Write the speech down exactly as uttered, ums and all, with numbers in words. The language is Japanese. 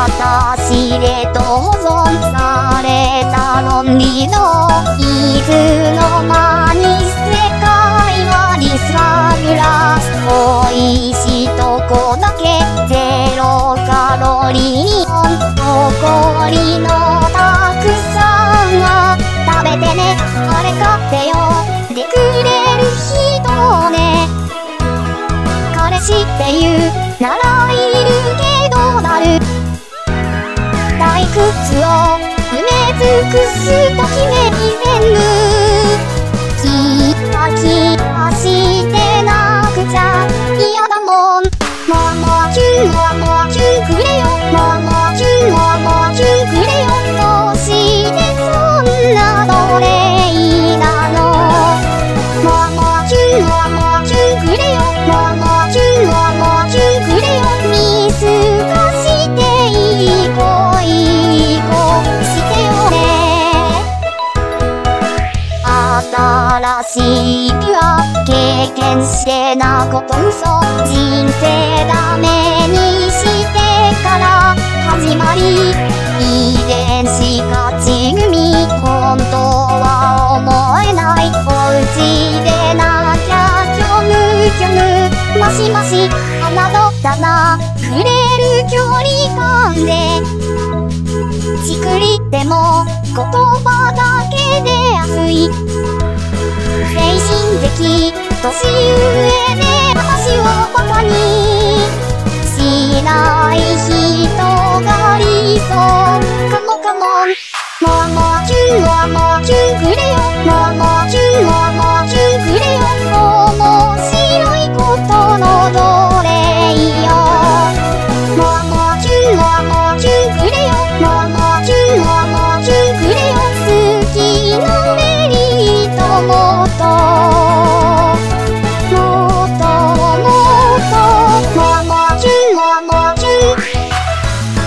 私へと保存された論理のいつの間に世界はリスラグラスおいしいとこだけゼロカロリー残りのたくさんは食べてねあれ買ってよでくれる人ね彼氏っていうならいるけどなる退屈を埋め尽くすときめき全部きっぱきっぱしてなくちゃ嫌だもんももキュンももキュンくれよももキュンももキュンくれよどうしてそんな奴隷なのももキュンももキュンくれよももキュンももキュンくれよ見透かしていい子いい子してよね新しいピュア経験してなこと嘘人生ダメにしてから始まり遺伝子勝ち組本当は思えないおうちでなきゃ虚無虚無マシマシ侮ったな触れる距離感でちくりっても言葉だけで熱い精神的年上で私をバカにしない人が理想かもかもももキュンももキュンくれよももキュンももキュンくれよ面白いことの奴隷よももキュンももキュンくれよももキュンももキュンくれよ好きのメリットもっと「ももキュンももキュンもキュンももキュンもも」